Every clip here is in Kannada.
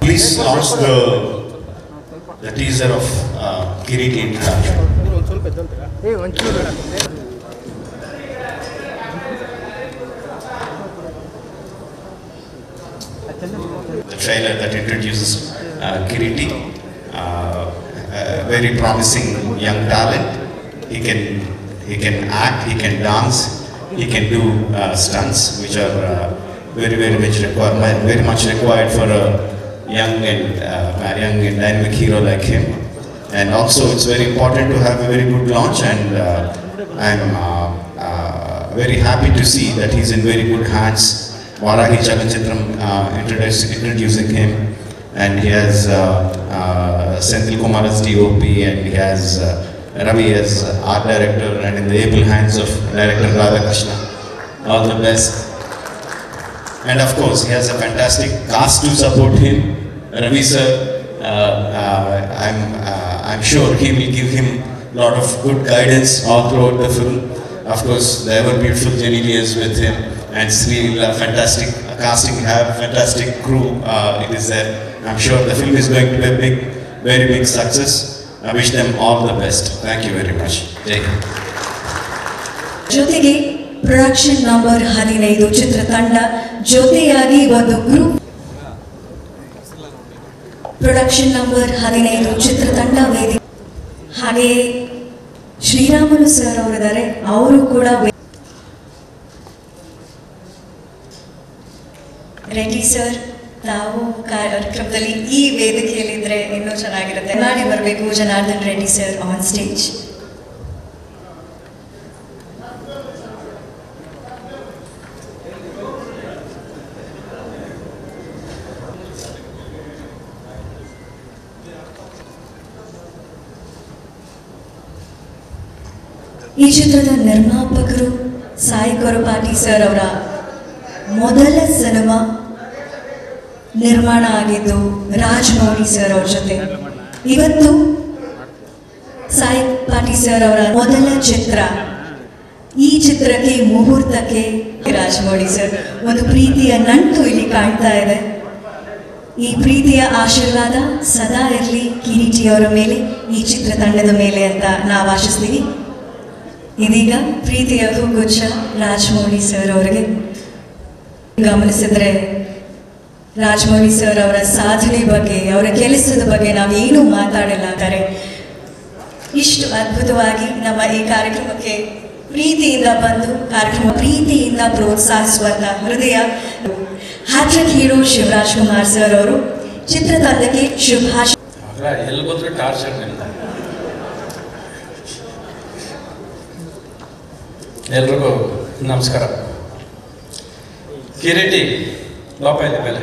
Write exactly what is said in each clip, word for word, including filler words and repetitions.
Please launch the, the teaser of uh, Kireeti introduction. The trailer that introduces uh, Kireeti, uh, a very promising young talent. He can he can act, he can dance, he can do uh, stunts, which are uh, very very much required, very much required for a young and uh, young and dynamic hero like him. And also, it's very important to have a very good launch. And uh, I'm uh, uh, very happy to see that he's in very good hands. Varahi Chalana Chitram uh, introduce, introducing him, and he has uh, uh, Senthil Kumar as D O P, and he has uh, Ravi as art director, and in the able hands of director Radha Krishna. All the best. And of course, he has a fantastic cast to support him. Ravi sir, uh, uh, I'm, uh, I'm sure he will give him a lot of good guidance all throughout the film. Of course, the ever beautiful Janini is with him. And Sri, uh, fantastic uh, casting, have fantastic crew. Uh, it is there. I'm sure the film is going to be a big, very big success. I wish them all the best. Thank you very much. Jai. Jyotige production number fifteen Chitra Tanda Jyotigagi Vadu Group. Production number fifteen Chitra Tanda Vedi. Hage Shri Ramanu sir avridare avaru kuda. Reddy sir, Tao Karkabdali E Vedakilidre Inno Chanagirate. Nadi Barbeku Janardhan Reddy sir on stage. Ee chitrada nirmapakaru Sai Korupati sir avara modala cinema ನಿರ್ಮಾಣ ಆಗಿದ್ದು ರಾಜಮೌಳಿ ಸರ್ ಅವರ ಜೊತೆ ಇವತ್ತು ಸಾಯಿ ಪಾಟಿ ಸರ್ ಅವರ ಮೊದಲ ಚಿತ್ರ ಈ ಚಿತ್ರಕ್ಕೆ ಮುಹೂರ್ತಕ್ಕೆ ರಾಜಮೌಳಿ ಸರ್ ಒಂದು ಪ್ರೀತಿಯ ನಂಟು ಇಲ್ಲಿ ಕಾಣ್ತಾ ಇದೆ ಈ ಪ್ರೀತಿಯ ಆಶೀರ್ವಾದ ಸದಾ ಇರಲಿ ಕಿರೀಟಿ ಅವರ ಮೇಲೆ ಈ ಚಿತ್ರ ತಂಡದ ಮೇಲೆ ಅಂತ ನಾವು ಆಶಿಸ್ತೀವಿ ಇದೀಗ ಪ್ರೀತಿಯ ಹೂಗುಚ್ಛ ರಾಜಮೌಳಿ ಸರ್ ಅವರಿಗೆ ಗಮನಿಸಿದ್ರೆ Rajamouli sir avara sadhane bage avara kelisada bage navu enu maatadalaagare ishtu adbhutavagi nama ee karyakramake preetiyinda bandu karyakram preetiyinda protsahisuvanta hrudaya hat-trick hero Shivraj Kumar sir avaru chitra tandake shubhash avara elgodru torture nilda ellarigu namaskara Kireeti ಬಾ ಪೈಲೆ ಪೈಲೆ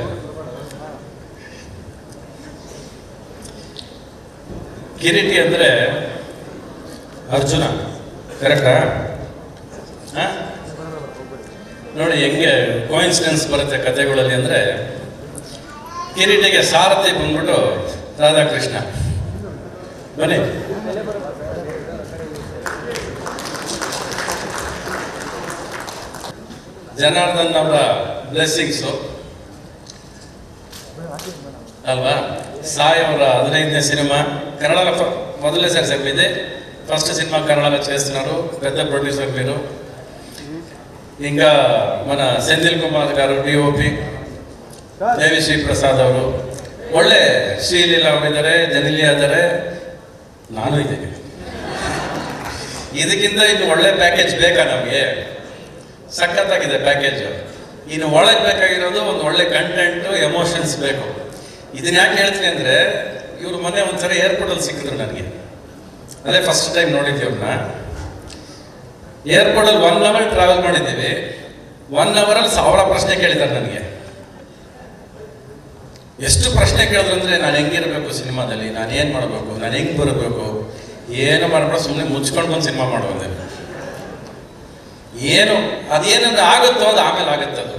ಕಿರೀಟಿ ಅಂದರೆ ಅರ್ಜುನ ಕರೆಕ್ಟಾ ಹಾಂ ನೋಡಿ ಹೆಂಗೆ ಕೋಇನ್ಸಿಡೆನ್ಸ್ ಬರುತ್ತೆ ಕಥೆಗಳಲ್ಲಿ ಅಂದರೆ ಕಿರೀಟಿಗೆ ಸಾರಥಿ ಬಂದ್ಬಿಟ್ಟು ರಾಧಾಕೃಷ್ಣ ಬನ್ನಿ ಜನಾರ್ದನ್ ಅವರ ಬ್ಲೆಸ್ಸಿಂಗ್ಸು ಅಲ್ವಾ ಸಾಯಿ ಅವರ ಹದಿನೈದನೇ ಸಿನಿಮಾ ಕನ್ನಡದ ಮೊದಲನೇ ಸಾರಿ ಸರ್ ಇದೆ ಫಸ್ಟ್ సినిమా కన్నడలో చేస్తున్నారు పెద్ద ప్రొడ్యూసర్ మీరు ఇంకా మన ಸೆಂಥಿಲ್ ಕುಮಾರ್ గారు ಡಿಒಪಿ ದೇವಿಶ್ರೀ ಪ್ರಸಾದ್ ಅವರು ಒಳ್ಳೆ ಶ್ರೀಲೀಲಾ ಅವರಿದ್ದಾರೆ ಜನಿಲಿ ಆದರೆ ನಾನು ಇದ್ದೇನೆ ಇದಕ್ಕಿಂತ ಇನ್ನು ಒಳ್ಳೆ ಪ್ಯಾಕೇಜ್ ಬೇಕಾ ನಮಗೆ ಸಖತ್ತಾಗಿದೆ ಪ್ಯಾಕೇಜ್ ಇನ್ನು ಒಳಗೆ ಬೇಕಾಗಿರೋದು ಒಂದು ಒಳ್ಳೆ ಕಂಟೆಂಟು ಎಮೋಷನ್ಸ್ ಬೇಕು ಇದನ್ನ ಯಾಕೆ ಹೇಳ್ತೀನಿ ಅಂದರೆ ಇವರು ಮೊನ್ನೆ ಒಂದ್ಸರಿ ಏರ್ಪೋರ್ಟಲ್ಲಿ ಸಿಕ್ಕಿದ್ರು ನನಗೆ ಅದೇ ಫಸ್ಟ್ ಟೈಮ್ ನೋಡಿದ್ವಿ ಅವ್ರನ್ನ ಏರ್ಪೋರ್ಟಲ್ಲಿ ಒನ್ ಅವರ್ ಟ್ರಾವೆಲ್ ಮಾಡಿದ್ದೀವಿ ಒನ್ ಅವರಲ್ಲಿ ಸಾವಿರ ಪ್ರಶ್ನೆ ಕೇಳಿದ್ದಾರೆ ನನಗೆ ಎಷ್ಟು ಪ್ರಶ್ನೆ ಕೇಳಿದ್ರು ಅಂದರೆ ನಾನು ಹೆಂಗಿರಬೇಕು ಸಿನಿಮಾದಲ್ಲಿ ನಾನು ಏನು ಮಾಡಬೇಕು ನಾನು ಹೆಂಗೆ ಬರಬೇಕು ಏನು ಮಾಡಬೇಡ ಸುಮ್ಮನೆ ಮುಚ್ಕೊಂಡು ಬಂದು ಸಿನಿಮಾ ಮಾಡೋದೇ ಏನು ಅದೇನಂದ್ರೆ ಆಗುತ್ತೋ ಅದು ಆಮೇಲೆ ಆಗುತ್ತೆ ಅದು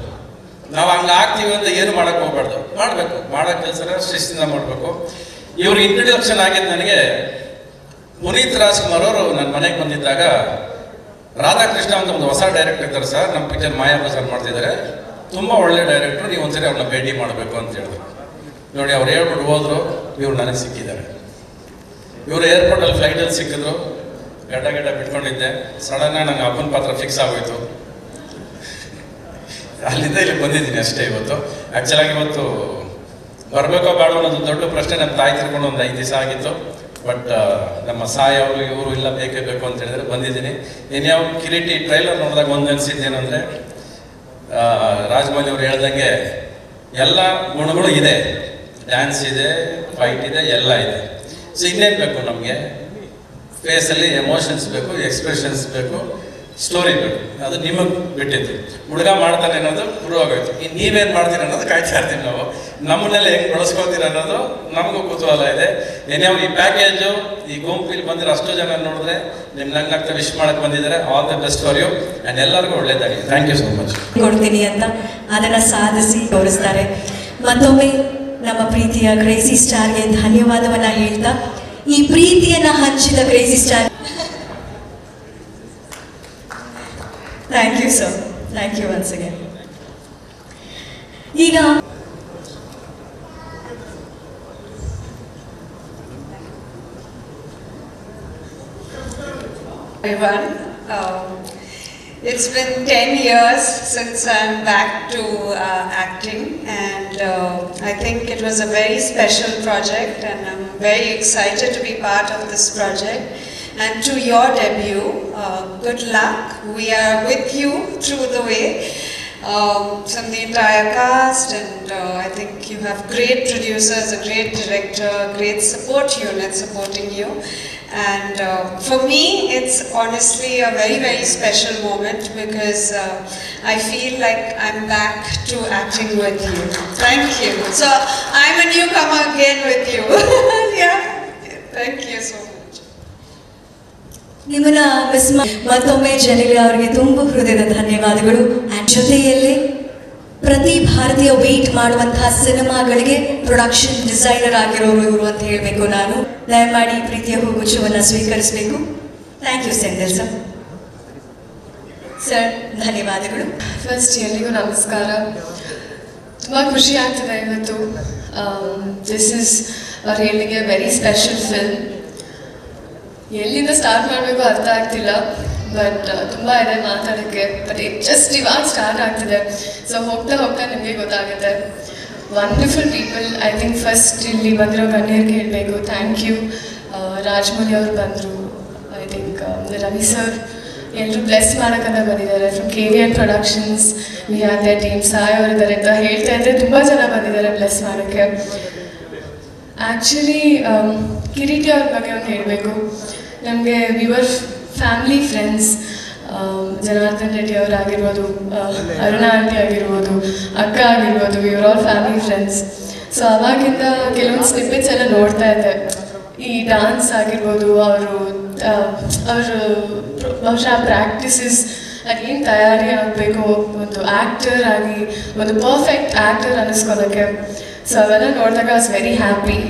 ನಾವು ಹಂಗೆ ಆಗ್ತೀವಿ ಅಂತ ಏನು ಮಾಡೋಕ್ಕೆ ಹೋಗ್ಬಾರ್ದು ಮಾಡಬೇಕು ಮಾಡೋ ಕೆಲಸನ ಶಿಸ್ತಿಂದ ಮಾಡಬೇಕು ಇವ್ರ ಇಂಟ್ರಡಕ್ಷನ್ ಆಗಿದ್ದು ನನಗೆ ಪುನೀತ್ ರಾಜ್ಕುಮಾರ್ ಅವರು ನನ್ನ ಮನೆಗೆ ಬಂದಿದ್ದಾಗ Radha Krishna and the Vasa director, sir, and picture Maya was a Martha. Tuma only director, he wants it on a baby Madabakan theatre. You are airport was you are not sick either. Your airport will flight and sick, though. Gata get a bit on it there, Sadana and Apan Patra fix up with you. I live in a stay with you. Actually, I want to Barbaka Badon and the third president and Taikon on the Idisagito. But the Messiah will make a content. Bandidine, any of Kireeti trailer on the Gondan city and there Rajamouli real the gay Yella, Monobo ide, dance ide, fight ide, Yella ide. Signet Beconamge, facially emotions beco, expressions beco, story beco. Other Nimu bitit. Buddha Martha and another Purogat. In even Martha and another Kaitartino. Namulale, Proscoti, another, Namu Kutuala, any of the package, the Gompil Bandrastojan and Nordre, Nimlanga Vishmana Pandira, all the best for you, and Ella Gorleta. Thank you so much. Gortiniata, Adana Sadasi, Goristare, Matome, Namapritia, Crazy Star, and Hanyavadavana Hilda, Ipriti and Hanchi, the Crazy Star. Thank you, sir. Thank you once again. Ega. Everyone. Um, it's been ten years since I'm back to uh, acting, and uh, I think it was a very special project, and I'm very excited to be part of this project. And to your debut, uh, good luck. We are with you through the way, um, from the entire cast, and uh, I think you have great producers, a great director, great support unit supporting you. And uh, for me, it's honestly a very, very special moment because uh, I feel like I'm back to acting with you. Thank you. So I'm a newcomer again with you. Yeah. Thank you so much. Nimana Visma Matome Janini avrige tumba hrudayada dhanyavadagalu and joteyalle prati bharatiya wait maduvanta cinema galige production designer agiroru ivaru ant helabeku nanu dayamadi pritiya hoguchuvanna swikarisbeku. Thank you Sendil sir. Sir dhanyavadagalu. First elligu namaskara. Tumba khushi aagtide ivattu. This is really a very special film. Yellinda start madbeku artha aagtilla. But uh, but it just start after that. So hopta hopta nimge gotagutte. Wonderful people. I think first illi bandro Kanir Kelbeko. Thank you, uh, Rajamouli avar bandru. I think um, the Ravi sir. Elru bless madakada bandidare from Vaarahi Productions. We have their team Sai avar idare. Ta helta idare tumba jana bandidare bless madakke. Actually, um, Kireeti avar bage on Kelbeko. Namge we were family friends, Janathan Reddy avar agirbodu, Aruna aunty agirbodu, Akka agirbodu, we were all family friends. So avaginda kelvond snippets ella nodta idde, ee dance agirbodu, avaru avaru bahusha practices again tayari agbeku, ondu actor agi ondu perfect actor aniskodake. So avella nodtaga I was very happy,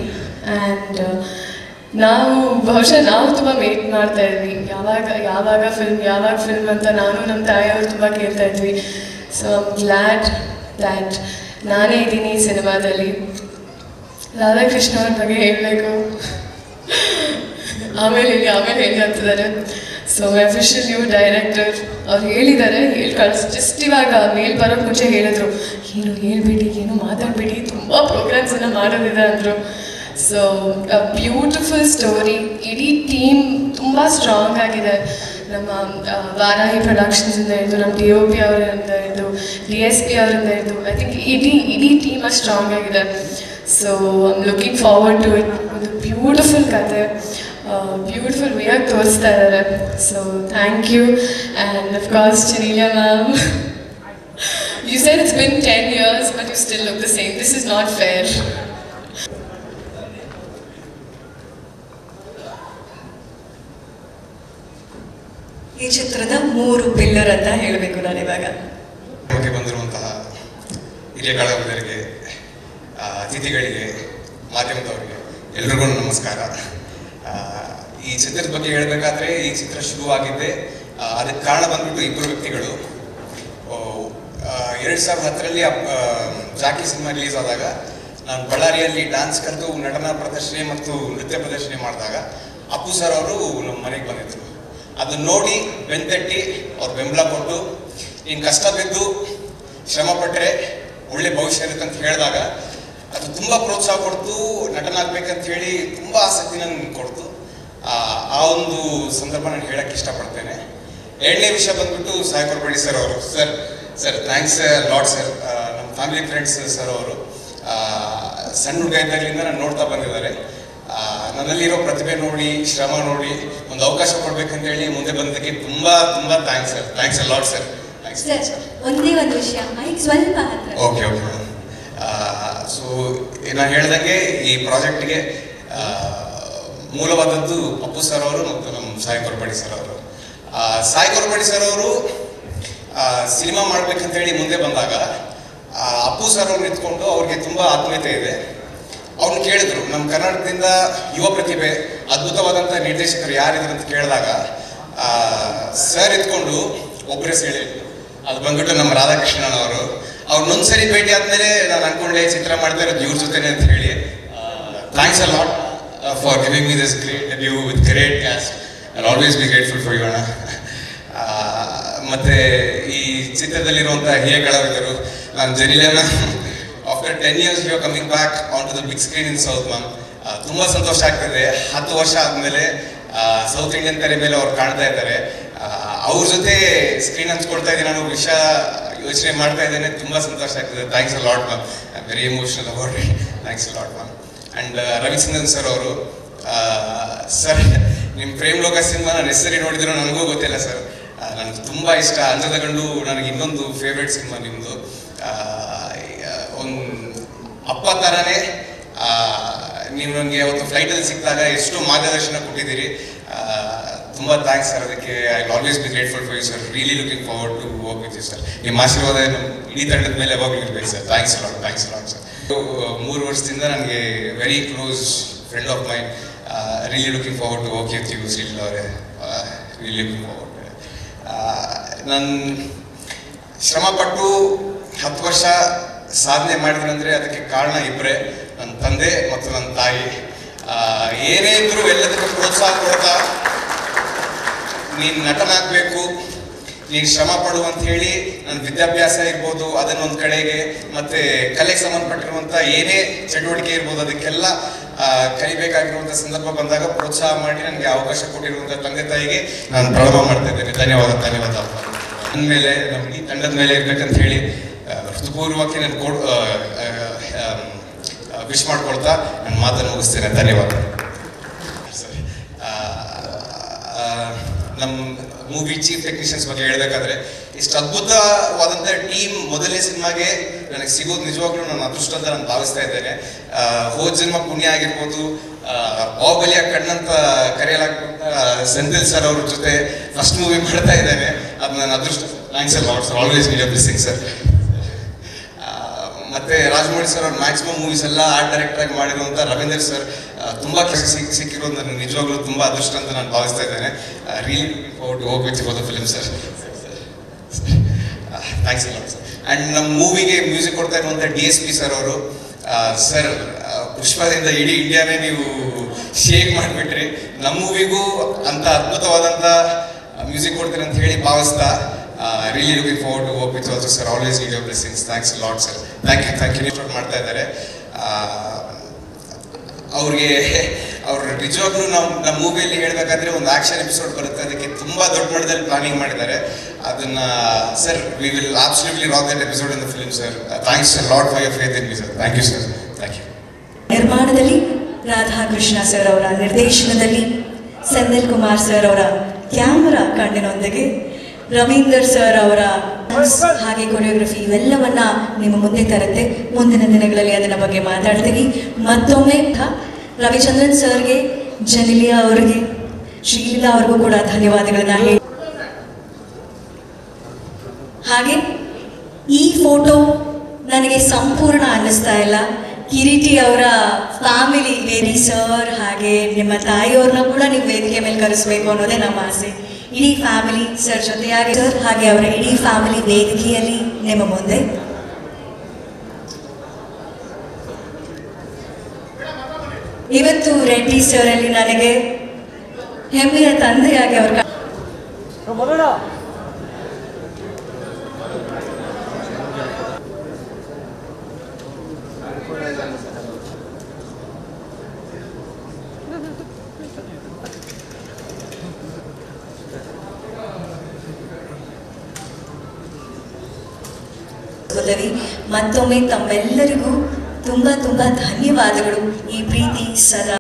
and uh, Now, Bhusha, now you are mate. Yavaga, Yavaga film, Yavaga film, and Nanu nam Taya avu tumba keltidvi. So I'm glad that Nane idini cinema dalli. Radha Krishna avar bage helbeku. Aamele illi aamele heli antidare. So my official new director avar helidare, heli kalisi just ivaga mail bara munche helidru. Yenu helbidi, yenu maatadbidi, tumba programs anna madidide andru. So, a beautiful story. This team is very strong. We have Vaarahi Productions, we have D O P, we have D S P. I think this team is strong. So, I'm looking forward to it. It's a beautiful story. Beautiful way of doing. So, thank you. And of course, Janini ma'am. You said it's been ten years, but you still look the same. This is not fair. ಈ ಚಿತ್ರದ ಮೂರು ಪಿಲ್ಲರ್ ಅಂತ ಹೇಳಬೇಕು ನಾನು ಇವಾಗ. ಓಕೆ ಬಂದಿರುವಂತಹ ಹಿರಿಯ ಕಲಾವಿದರಿಗೆ, ಅತಿಥಿಗಳಿಗೆ, ಮಾಧ್ಯಮದವರಿಗೆ ಎಲ್ಲರಿಗೂ ನಮಸ್ಕಾರ. ಈ ಚಿತ್ರದ ಬಗ್ಗೆ ಹೇಳಬೇಕಾದ್ರೆ ಈ ಚಿತ್ರ ಶುರುವಾಗಿದ್ದೆ ಅದಕ್ಕೆ ಕಾರಣ ಬಂದ್ಬಿಟ್ಟು ಇಬ್ಬರು ವ್ಯಕ್ತಿಗಳು ಎರಡು ಸಾವಿರದ ಹತ್ತರಲ್ಲಿ ಜಾಕಿ ಸಿನಿಮಾ ರಿಲೀಸ್ ಆದಾಗ ನಾನು ಬಳ್ಳಾರಿಯಲ್ಲಿ ಡ್ಯಾನ್ಸ್ ಕಲಿತು ನಟನಾ ಪ್ರದರ್ಶನ ಮತ್ತು ನೃತ್ಯ ಪ್ರದರ್ಶನ ಮಾಡಿದಾಗ ಅಪ್ಪು ಸರ್ ಅವರು ನಮ್ಮ ಮನೆಗೆ ಬಂದಿದ್ದರು. ಅದನ್ನು ನೋಡಿ ಬೆಂತಟ್ಟಿ ಅವ್ರು ಬೆಂಬಲ ಕೊಟ್ಟು ನೀನು ಕಷ್ಟ ಬಿದ್ದು ಶ್ರಮ ಪಟ್ಟರೆ ಒಳ್ಳೆ ಭವಿಷ್ಯ ಇರುತ್ತೆ ಅಂತ ಹೇಳಿದಾಗ ಅದು ತುಂಬ ಪ್ರೋತ್ಸಾಹ ಕೊಡ್ತು, ನಟನಾಗಬೇಕಂತ ಹೇಳಿ ತುಂಬ ಆಸಕ್ತಿ ನನಗೆ ಕೊಡ್ತು. ಆ ಒಂದು ಸಂದರ್ಭ ನಾನು ಹೇಳಕ್ಕೆ ಇಷ್ಟಪಡ್ತೇನೆ. ಎರಡನೇ ವಿಷಯ ಬಂದ್ಬಿಟ್ಟು ಸಾಯಿ ಕೊರಬೇಡಿ ಸರ್ ಅವರು. Sir sir thanks lot sir. ನಮ್ಮ ಫ್ಯಾಮಿಲಿ ಫ್ರೆಂಡ್ಸ್ ಸರ್ ಅವರು ಸಣ್ಣ ಹುಡುಗ ಇದ್ದಾಗಲಿಂದ ನಾನು ನೋಡ್ತಾ ಬಂದಿದ್ದಾರೆ. ನನ್ನಲ್ಲಿರೋ ಪ್ರತಿಭೆ ನೋಡಿ, ಶ್ರಮ ನೋಡಿ ಒಂದು ಅವಕಾಶ ಕೊಡ್ಬೇಕಂತೇಳಿ ಮುಂದೆ ಬಂದಕ್ಕೆ ತುಂಬ ತುಂಬ thanks sir. Thanks lot sir. Thanks sir. ಒಂದೇ ಒಂದು ವಿಷಯ ಸ್ವಲ್ಪ. Okay okay. ಸೊ ನಾನು ಹೇಳ್ದಂಗೆ ಈ ಪ್ರಾಜೆಕ್ಟ್ಗೆ ಮೂಲವಾದದ್ದು ಅಪ್ಪು ಸರ್ ಅವರು ಮತ್ತು ನಮ್ಮ ಸಾಯಿ ಕೊರಬೇಡಿ ಸರ್ ಅವರು. ಸಾಯಿ ಕೊರಬೇಡಿ ಸರ್ ಅವರು ಸಿನಿಮಾ ಮಾಡಬೇಕಂತೇಳಿ ಮುಂದೆ ಬಂದಾಗ ಅಪ್ಪು ಸರ್ ಅವ್ರು ನಿಂತ್ಕೊಂಡು ಅವ್ರಿಗೆ ತುಂಬ ಆತ್ಮೀಯತೆ ಇದೆ. ಅವ್ರನ್ನ ಕೇಳಿದ್ರು ನಮ್ಮ ಕರ್ನಾಟಕದಿಂದ ಯುವ ಪ್ರತಿಭೆ ಅದ್ಭುತವಾದಂಥ ನಿರ್ದೇಶಕರು ಯಾರಿದ್ರು ಅಂತ ಕೇಳಿದಾಗ ಸರ್ ಇದ್ಕೊಂಡು ಒಬ್ಬರೇ ಹೇಳಿ ಅದು ಬಂದ್ಬಿಟ್ಟು ನಮ್ಮ ರಾಧಾಕೃಷ್ಣನ್ ಅವರು. ಅವ್ರನ್ನೊಂದು ಸರಿ ಭೇಟಿ ಆದಮೇಲೆ ನಾನು ಅಂದ್ಕೊಂಡೆ ಚಿತ್ರ ಮಾಡ್ತಾ ಇರೋದು ಇವ್ರ ಜೊತೆನೇ ಅಂತ ಹೇಳಿ. Thanks a lot for giving me this great debut with great cast. I'll always be grateful for you ಅಣ್ಣ. ಮತ್ತು ಈ ಚಿತ್ರದಲ್ಲಿರುವಂಥ ಹಿರಿಯ ಕಲಾವಿದರು ನಾನು Genelia ma'am after ten years you are coming back on to the big screen in south ma'am. ತುಂಬ ಸಂತೋಷ ಆಗ್ತದೆ. ಹತ್ತು ವರ್ಷ ಆದಮೇಲೆ ಸೌತ್ ಇಂಡಿಯನ್ ತೆರೆ ಮೇಲೆ ಅವ್ರು ಕಾಣ್ತಾ ಇದ್ದಾರೆ. ಅವ್ರ ಜೊತೆ ಸ್ಕ್ರೀನ್ ಹಂಚ್ಕೊಳ್ತಾ ಇದ್ದೀನಿ ನಾನು ವಿಷಯ ಯೋಚನೆ ಮಾಡ್ತಾ ಇದ್ದೇನೆ. ತುಂಬ ಸಂತೋಷ ಆಗ್ತದೆ. Thanks a lot ma'am. I am very emotional about it. Thanks a lot ma'am. And Ravichandran sir ಅವರು. ಸರ್ ನಿಮ್ಮ ಪ್ರೇಮ್ ಲೋಕ ಸಿನಿಮಾ ನಾನು ಹೆಸರಿ ನೋಡಿದ್ರು ನನಗೂ ಗೊತ್ತಿಲ್ಲ ಸರ್. ನನಗೆ ತುಂಬ ಇಷ್ಟ ಅಂಜದ ಗಂಡು. ನನಗೆ ಇನ್ನೊಂದು ಫೇವ್ರೆಟ್ ಸಿನಿಮಾ ನಿಮ್ಮದು. ಒಂದು ಅಪ್ಪ ಥರನೇ ನೀವು ನನಗೆ ಅವತ್ತು ಫ್ಲೈಟಲ್ಲಿ ಸಿಕ್ಕಿದಾಗ ಎಷ್ಟು ಮಾರ್ಗದರ್ಶನ ಕೊಟ್ಟಿದ್ದೀರಿ. ತುಂಬ ಥ್ಯಾಂಕ್ಸ್ ಸರ್ ಅದಕ್ಕೆ. I will always be grateful for you sir. Really looking forward to work with you sir. ನಿಮ್ಮ ಆಶೀರ್ವಾದ ಇಡೀ ತಂಡದ ಮೇಲೆ ಯಾವಾಗಲೂ ಇರಬೇಕು sir. Thanks lot. Thanks lot sir. ಮೂರು ವರ್ಷದಿಂದ ನನಗೆ very close friend of mine. Really looking forward to work with you ಶ್ರೀಲ್ ಅವರೇ. Really looking forward. ನಾನು ಶ್ರಮಪಟ್ಟು ಹತ್ತು ವರ್ಷ ಸಾಧನೆ ಮಾಡಿದ್ರಂದರೆ ಅದಕ್ಕೆ ಕಾರಣ ಇಬ್ಬರೇ, ನನ್ನ ತಂದೆ ಮತ್ತು ನನ್ನ ತಾಯಿ. ಏನೇ ಇದ್ದರೂ ಎಲ್ಲದಕ್ಕೂ ಪ್ರೋತ್ಸಾಹ ಕೊಡ್ತಾ ನೀನು ನಟನಾಗಬೇಕು, ನೀನು ಶ್ರಮ ಪಡು ಅಂಥೇಳಿ ನನ್ನ ವಿದ್ಯಾಭ್ಯಾಸ ಇರ್ಬೋದು ಅದನ್ನೊಂದು ಕಡೆಗೆ, ಮತ್ತು ಕಲೆಗೆ ಸಂಬಂಧಪಟ್ಟಿರುವಂಥ ಏನೇ ಚಟುವಟಿಕೆ ಇರ್ಬೋದು ಅದಕ್ಕೆಲ್ಲ ಕಲಿಬೇಕಾಗಿರುವಂಥ ಸಂದರ್ಭ ಬಂದಾಗ ಪ್ರೋತ್ಸಾಹ ಮಾಡಿ ನನಗೆ ಅವಕಾಶ ಕೊಟ್ಟಿರುವಂಥ ತಂದೆ ತಾಯಿಗೆ ನಾನು ಪ್ರಣಾಮ ಮಾಡ್ತಾ ಇದ್ದೇನೆ. ಧನ್ಯವಾದ. ಧನ್ಯವಾದ. ನನ್ನ ಮೇಲೆ ನಮಗೆ ತಂಡದ ಮೇಲೆ ಇರಬೇಕಂತ ಹೇಳಿ ಹೃತ್ಪೂರ್ವಕ್ಕೆ ನಾನು ಕೋ ವಿಶ್ ಮಾಡ್ಕೊಳ್ತಾ ನನ್ನ ಮಾತನ್ನು ಮುಗಿಸ್ತೇನೆ. ಧನ್ಯವಾದ ಸರ್. ನಮ್ಮ ಮೂವಿ ಚೀಫ್ ಟೆಕ್ನಿಷಿಯನ್ಸ್ ಬಗ್ಗೆ ಹೇಳಬೇಕಾದ್ರೆ ಇಷ್ಟು ಅದ್ಭುತವಾದಂಥ ಟೀಮ್ ಮೊದಲನೇ ಸಿನಿಮಾಗೆ ನನಗೆ ಸಿಗೋದು ನಿಜವಾಗ್ಲೂ ನನ್ನ ಅದೃಷ್ಟ ಅಂತ ನಾನು ಭಾವಿಸ್ತಾ ಇದ್ದೇನೆ. ಹೋದ ಜನ್ಮ ಪುಣ್ಯ ಆಗಿರ್ಬೋದು, ಬಾಹುಬಲಿಯ ಕಣ್ಣಂತ ಕರೆಯಲಾಗ್ತಂಥ ಸೆಂಥಿಲ್ ಸರ್ ಅವ್ರ ಜೊತೆ ಫಸ್ಟ್ ಮೂವಿ ಮಾಡ್ತಾ ಇದ್ದೇನೆ. ಅದು ನನ್ನ ಅದೃಷ್ಟ. Thanks a lot sir. Always need a blessing sir. ಮತ್ತು ರಾಜಮೌಳಿ ಸರ್ ಅವ್ರ ಮ್ಯಾಕ್ಸಿಮಮ್ ಮೂವೀಸ್ ಎಲ್ಲ ಆರ್ಟ್ ಡೈರೆಕ್ಟ್ರಾಗಿ ಮಾಡಿರುವಂಥ ರವೀಂದ್ರ ಸರ್ ತುಂಬ ಕೆಲಸ ಸಿಕ್ ಸಿಕ್ಕಿರೋದು ನನಗೆ ನಿಜವಾಗ್ಲೂ ತುಂಬ ಅದೃಷ್ಟ ಅಂತ ನಾನು ಭಾವಿಸ್ತಾ ಇದ್ದೇನೆ. Really looking forward to work with you for the film sir. Thanks a lot sir. And ನಮ್ಮ ಮೂವಿಗೆ ಮ್ಯೂಸಿಕ್ ಕೊಡ್ತಾ ಇರುವಂಥ ಡಿ ಎಸ್ ಪಿ ಸರ್ ಅವರು. ಸರ್ ಪುಷ್ಪದಿಂದ ಇಡೀ ಇಂಡಿಯಾನೇ ನೀವು ಶೇಕ್ ಮಾಡಿಬಿಟ್ರಿ. ನಮ್ಮ ಮೂವಿಗೂ ಅಂಥ ಅದ್ಭುತವಾದಂಥ ಮ್ಯೂಸಿಕ್ ಕೊಡ್ತೀರಿ ಅಂತ ಹೇಳಿ ಭಾವಿಸ್ತಾ really looking forward to work with also sir. Always need your blessings. Thanks a lot sir. Thank you. Thank you. Report ಮಾಡ್ತಾ ಇದ್ದಾರೆ ಅವ್ರಿಗೆ. ಅವ್ರ ನಿಜವಾಗ್ಲೂ ನಾವು ನಮ್ಮ ಮೂವಿಯಲ್ಲಿ ಹೇಳಬೇಕಾದ್ರೆ ಒಂದು ಆ್ಯಕ್ಷನ್ ಎಪಿಸೋಡ್ ಬರುತ್ತೆ, ಅದಕ್ಕೆ ತುಂಬ ದೊಡ್ಡ ಮಟ್ಟದಲ್ಲಿ ಪ್ಲಾನಿಂಗ್ ಮಾಡಿದ್ದಾರೆ. ಅದನ್ನು sir we will absolutely rock that episode in the film sir. Thanks a lot for your faith in me sir. Thank you sir. Thank you. ನಿರ್ಮಾಣದಲ್ಲಿ ರಾಧಾ ಕೃಷ್ಣ ಸರ್ ಅವರ ನಿರ್ದೇಶನದಲ್ಲಿ, ಸೆಂಥಿಲ್ ಕುಮಾರ್ ಸರ್ ಅವರ ಕ್ಯಾಮರಾ ಕಣ್ಣಿನೊಂದಿಗೆ, ರವೀಂದರ್ ಸರ್ ಅವರ ಹಾಗೆ ಕೊರಿಯೋಗ್ರಫಿ ಇವೆಲ್ಲವನ್ನ ನಿಮ್ಮ ಮುಂದೆ ತರುತ್ತೆ. ಮುಂದಿನ ದಿನಗಳಲ್ಲಿ ಅದನ್ನ ಬಗ್ಗೆ ಮಾತಾಡ್ತೀವಿ. ಮತ್ತೊಮ್ಮೆ ರವಿಚಂದ್ರನ್ ಸರ್ಗೆ, ಜನಿಲಿಯಾ ಅವರಿಗೆ, ಶ್ರೀಲೀಲಾ ಅವ್ರಿಗೂ ಕೂಡ ಧನ್ಯವಾದಗಳನ್ನ ಹೇಳಿ, ಹಾಗೆ ಈ ಫೋಟೋ ನನಗೆ ಸಂಪೂರ್ಣ ಅನ್ನಿಸ್ತಾ ಇಲ್ಲ. ಕಿರೀಟಿ ಅವರ ಫ್ಯಾಮಿಲಿ ವೇರಿ ಸರ್, ಹಾಗೆ ನಿಮ್ಮ ತಾಯಿಯವ್ರನ್ನ ಕೂಡ ನೀವು ವೇದಿಕೆ ಮೇಲೆ ಕರೆಸಬೇಕು ಅನ್ನೋದೇ ನಮ್ಮ ಆಸೆ. ಇಡೀ ಫ್ಯಾಮಿಲಿ ಸರ್ ಜೊತೆಯಾಗಿ ಸರ್ ಹಾಗೆ ಅವರ ಇಡೀ ಫ್ಯಾಮಿಲಿ ವೇದಿಕೆಯಲ್ಲಿ ನಿಮ್ಮ ಮುಂದೆ ಇವತ್ತು ರೆಡ್ಡಿ ಸರ್ ಅಲ್ಲಿ ನನಗೆ ಹೆಮ್ಮೆಯ ತಂದೆಯಾಗಿ ಅವರ ಮತ್ತೊಮ್ಮೆ ತಮ್ಮೆಲ್ಲರಿಗೂ ತುಂಬಾ ತುಂಬಾ ಧನ್ಯವಾದಗಳು ಈ ಪ್ರೀತಿ ಸದಾ